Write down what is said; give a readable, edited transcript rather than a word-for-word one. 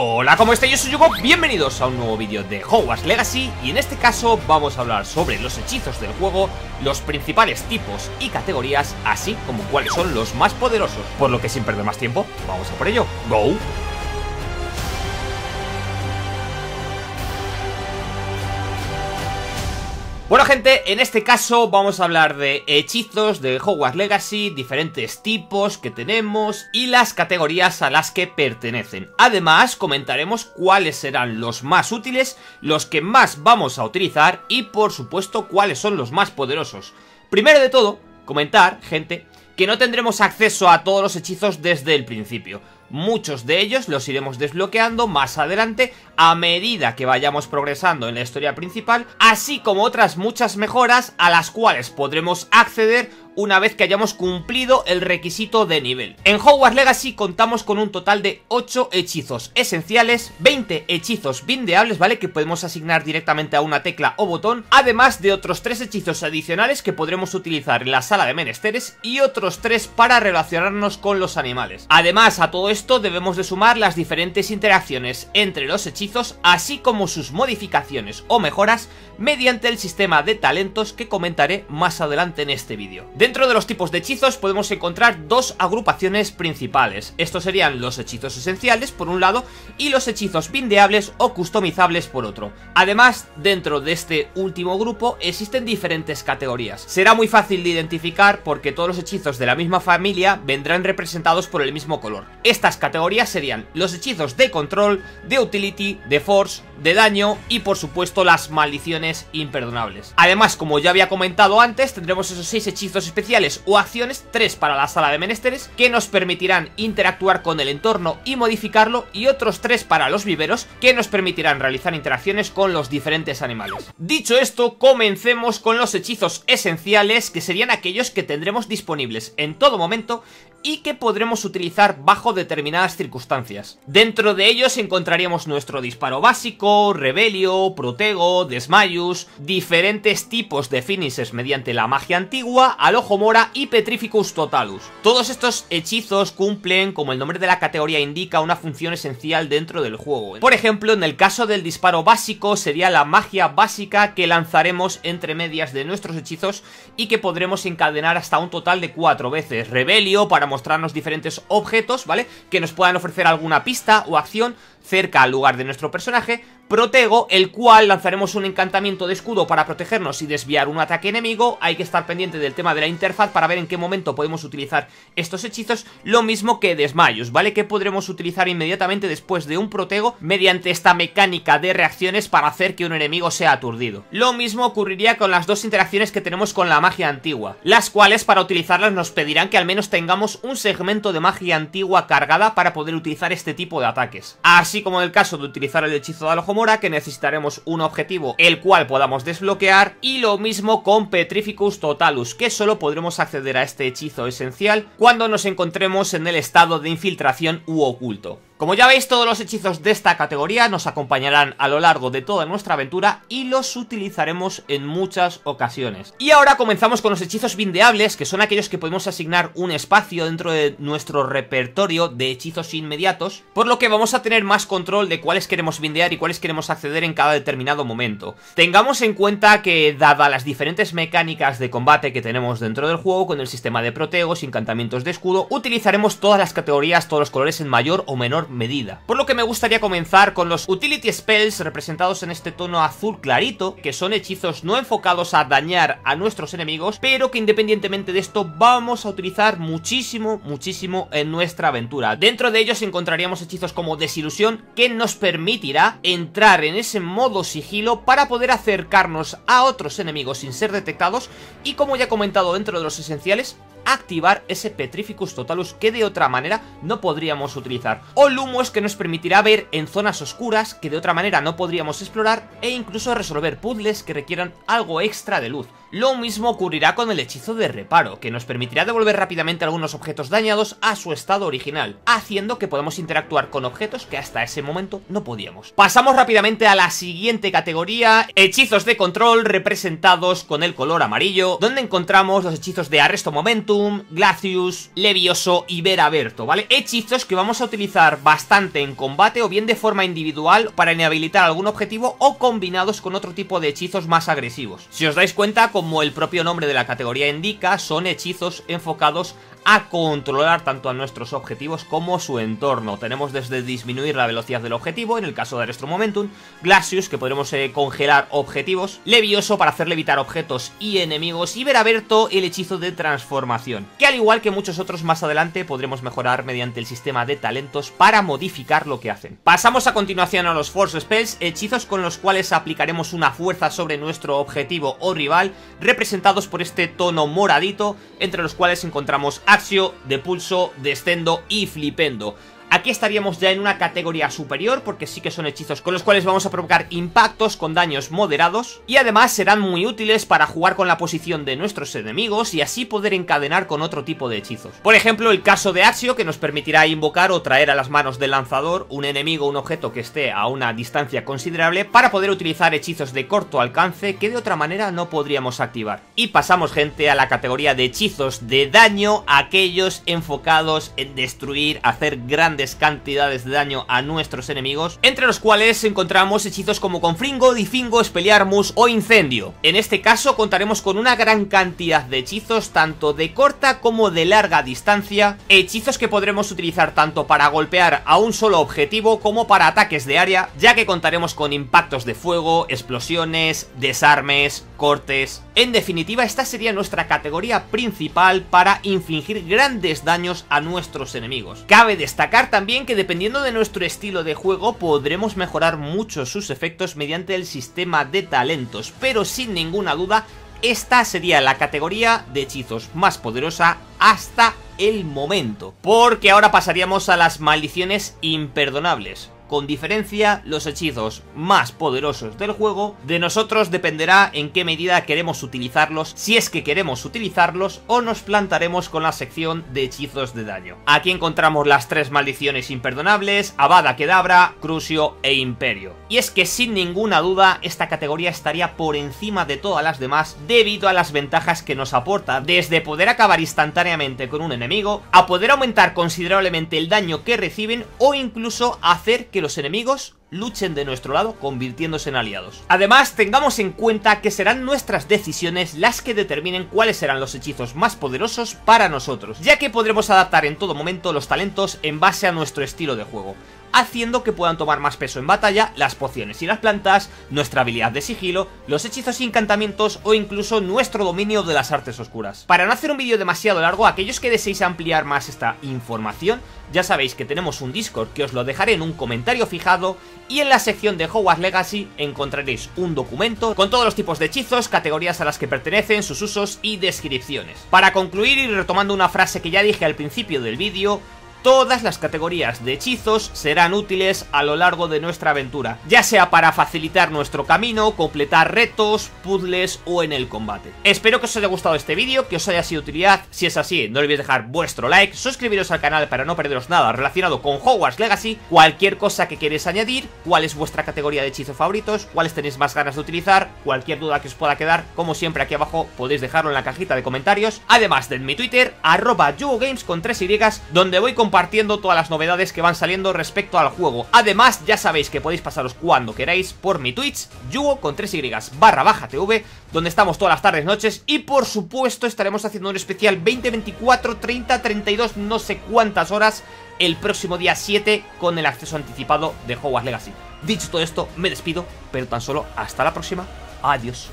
Hola, ¿cómo estáis? Yo soy Yugo, bienvenidos a un nuevo vídeo de Hogwarts Legacy. Y en este caso vamos a hablar sobre los hechizos del juego, los principales tipos y categorías, así como cuáles son los más poderosos. Por lo que sin perder más tiempo, vamos a por ello. ¡Go! Bueno, gente, en este caso vamos a hablar de hechizos de Hogwarts Legacy, diferentes tipos que tenemos y las categorías a las que pertenecen. Además, comentaremos cuáles serán los más útiles, los que más vamos a utilizar y, por supuesto, cuáles son los más poderosos. Primero de todo, comentar, gente, que no tendremos acceso a todos los hechizos desde el principio. Muchos de ellos los iremos desbloqueando más adelante a medida que vayamos progresando en la historia principal, así como otras muchas mejoras a las cuales podremos acceder una vez que hayamos cumplido el requisito de nivel. En Hogwarts Legacy contamos con un total de 8 hechizos esenciales, 20 hechizos bindeables, ¿vale? Que podemos asignar directamente a una tecla o botón, además de otros 3 hechizos adicionales que podremos utilizar en la sala de menesteres y otros 3 para relacionarnos con los animales. Además, a todo esto debemos de sumar las diferentes interacciones entre los hechizos, así como sus modificaciones o mejoras mediante el sistema de talentos que comentaré más adelante en este vídeo. Dentro de los tipos de hechizos podemos encontrar dos agrupaciones principales. Estos serían los hechizos esenciales por un lado y los hechizos bindeables o customizables por otro. Además, dentro de este último grupo existen diferentes categorías. Será muy fácil de identificar porque todos los hechizos de la misma familia vendrán representados por el mismo color. Estas categorías serían los hechizos de control, de utility, de force, de daño y por supuesto las maldiciones imperdonables. Además, como ya había comentado antes, tendremos esos 6 hechizos especiales o acciones, 3 para la sala de menesteres, que nos permitirán interactuar con el entorno y modificarlo, y otros 3 para los viveros, que nos permitirán realizar interacciones con los diferentes animales. Dicho esto, comencemos con los hechizos esenciales, que serían aquellos que tendremos disponibles en todo momento y que podremos utilizar bajo determinadas circunstancias. Dentro de ellos encontraríamos nuestro disparo básico, Rebelio, Protego, Desmayus, diferentes tipos de finishes mediante la magia antigua, Alohomora y Petrificus Totalus. Todos estos hechizos cumplen, como el nombre de la categoría indica, una función esencial dentro del juego. Por ejemplo, en el caso del disparo básico sería la magia básica que lanzaremos entre medias de nuestros hechizos y que podremos encadenar hasta un total de 4 veces. Rebelio para mostrarnos diferentes objetos, ¿vale?, que nos puedan ofrecer alguna pista o acción cerca al lugar de nuestro personaje. Protego, el cual lanzaremos un encantamiento de escudo para protegernos y desviar un ataque enemigo. Hay que estar pendiente del tema de la interfaz para ver en qué momento podemos utilizar estos hechizos. Lo mismo que Desmayus, ¿vale?, que podremos utilizar inmediatamente después de un protego mediante esta mecánica de reacciones para hacer que un enemigo sea aturdido. Lo mismo ocurriría con las 2 interacciones que tenemos con la magia antigua, las cuales para utilizarlas nos pedirán que al menos tengamos un segmento de magia antigua cargada para poder utilizar este tipo de ataques. Así como en el caso de utilizar el hechizo de Alohomora, que necesitaremos un objetivo el cual podamos desbloquear, y lo mismo con Petrificus Totalus, que solo podremos acceder a este hechizo esencial cuando nos encontremos en el estado de infiltración u oculto. Como ya veis, todos los hechizos de esta categoría nos acompañarán a lo largo de toda nuestra aventura y los utilizaremos en muchas ocasiones. Y ahora comenzamos con los hechizos bindeables, que son aquellos que podemos asignar un espacio dentro de nuestro repertorio de hechizos inmediatos, por lo que vamos a tener más control de cuáles queremos bindear y cuáles queremos acceder en cada determinado momento. Tengamos en cuenta que, dadas las diferentes mecánicas de combate que tenemos dentro del juego, con el sistema de protegos, encantamientos de escudo, utilizaremos todas las categorías, todos los colores en mayor o menor medida. Por lo que me gustaría comenzar con los utility spells, representados en este tono azul clarito, que son hechizos no enfocados a dañar a nuestros enemigos, pero que independientemente de esto vamos a utilizar muchísimo en nuestra aventura. Dentro de ellos encontraríamos hechizos como Desilusión, que nos permitirá entrar en ese modo sigilo para poder acercarnos a otros enemigos sin ser detectados, y como ya he comentado dentro de los esenciales, activar ese Petrificus Totalus que de otra manera no podríamos utilizar, o Lumos, que nos permitirá ver en zonas oscuras que de otra manera no podríamos explorar, e incluso resolver puzzles que requieran algo extra de luz. Lo mismo ocurrirá con el hechizo de reparo, que nos permitirá devolver rápidamente algunos objetos dañados a su estado original, haciendo que podamos interactuar con objetos que hasta ese momento no podíamos. Pasamos rápidamente a la siguiente categoría, hechizos de control representados con el color amarillo, donde encontramos los hechizos de Arresto Momentum, Glacius, Levioso y Vera Verto, ¿vale? Hechizos que vamos a utilizar bastante en combate o bien de forma individual para inhabilitar algún objetivo o combinados con otro tipo de hechizos más agresivos. Si os dais cuenta, como el propio nombre de la categoría indica, son hechizos enfocados a controlar tanto a nuestros objetivos como su entorno. Tenemos desde disminuir la velocidad del objetivo, en el caso de Arresto Momentum, Glacius, que podremos congelar objetivos, Levioso para hacer levitar objetos y enemigos, y Vera Verto, el hechizo de transformación, que al igual que muchos otros más adelante podremos mejorar mediante el sistema de talentos para modificar lo que hacen. Pasamos a continuación a los Force Spells, hechizos con los cuales aplicaremos una fuerza sobre nuestro objetivo o rival, representados por este tono moradito, entre los cuales encontramos Axio, Depulso, Descendo y Flipendo. Aquí estaríamos ya en una categoría superior, porque sí que son hechizos con los cuales vamos a provocar impactos con daños moderados, y además serán muy útiles para jugar con la posición de nuestros enemigos y así poder encadenar con otro tipo de hechizos. Por ejemplo, el caso de Axio, que nos permitirá invocar o traer a las manos del lanzador un enemigo o un objeto que esté a una distancia considerable, para poder utilizar hechizos de corto alcance que de otra manera no podríamos activar. Y pasamos, gente, a la categoría de hechizos de daño, aquellos enfocados en destruir, hacer grandes cantidades de daño a nuestros enemigos, entre los cuales encontramos hechizos como Confringo, Difingo, Espelearmus o Incendio. En este caso contaremos con una gran cantidad de hechizos, tanto de corta como de larga distancia, hechizos que podremos utilizar tanto para golpear a un solo objetivo como para ataques de área, ya que contaremos con impactos de fuego, explosiones, desarmes, cortes. En definitiva, esta sería nuestra categoría principal para infligir grandes daños a nuestros enemigos. Cabe destacar también que dependiendo de nuestro estilo de juego podremos mejorar mucho sus efectos mediante el sistema de talentos, pero sin ninguna duda esta sería la categoría de hechizos más poderosa hasta el momento, porque ahora pasaríamos a las maldiciones imperdonables. Con diferencia, los hechizos más poderosos del juego, de nosotros dependerá en qué medida queremos utilizarlos, si es que queremos utilizarlos, o nos plantaremos con la sección de hechizos de daño. Aquí encontramos las tres maldiciones imperdonables: Avada Kedavra, Crucio e Imperio. Y es que sin ninguna duda esta categoría estaría por encima de todas las demás debido a las ventajas que nos aporta, desde poder acabar instantáneamente con un enemigo, a poder aumentar considerablemente el daño que reciben, o incluso hacer que los enemigos luchen de nuestro lado, convirtiéndose en aliados. Además, tengamos en cuenta que serán nuestras decisiones las que determinen cuáles serán los hechizos más poderosos para nosotros, ya que podremos adaptar en todo momento los talentos en base a nuestro estilo de juego, haciendo que puedan tomar más peso en batalla las pociones y las plantas, nuestra habilidad de sigilo, los hechizos y encantamientos o incluso nuestro dominio de las artes oscuras. Para no hacer un vídeo demasiado largo, aquellos que deseéis ampliar más esta información, ya sabéis que tenemos un Discord que os lo dejaré en un comentario fijado, y en la sección de Hogwarts Legacy encontraréis un documento con todos los tipos de hechizos, categorías a las que pertenecen, sus usos y descripciones. Para concluir, y retomando una frase que ya dije al principio del vídeo, todas las categorías de hechizos serán útiles a lo largo de nuestra aventura, ya sea para facilitar nuestro camino, completar retos, puzzles o en el combate. Espero que os haya gustado este vídeo, que os haya sido de utilidad. Si es así, no olvidéis dejar vuestro like, suscribiros al canal para no perderos nada relacionado con Hogwarts Legacy, cualquier cosa que queréis añadir, cuál es vuestra categoría de hechizos favoritos, cuáles tenéis más ganas de utilizar, cualquier duda que os pueda quedar, como siempre aquí abajo podéis dejarlo en la cajita de comentarios, además de en mi Twitter, @YugoGames con 3Y, donde voy compartiendo todas las novedades que van saliendo respecto al juego. Además, ya sabéis que podéis pasaros cuando queráis por mi Twitch, Yugo con 3Y_TV, donde estamos todas las tardes, noches, y por supuesto estaremos haciendo un especial 20, 24, 30, 32, no sé cuántas horas, el próximo día 7 con el acceso anticipado de Hogwarts Legacy. Dicho todo esto, me despido, pero tan solo hasta la próxima. Adiós.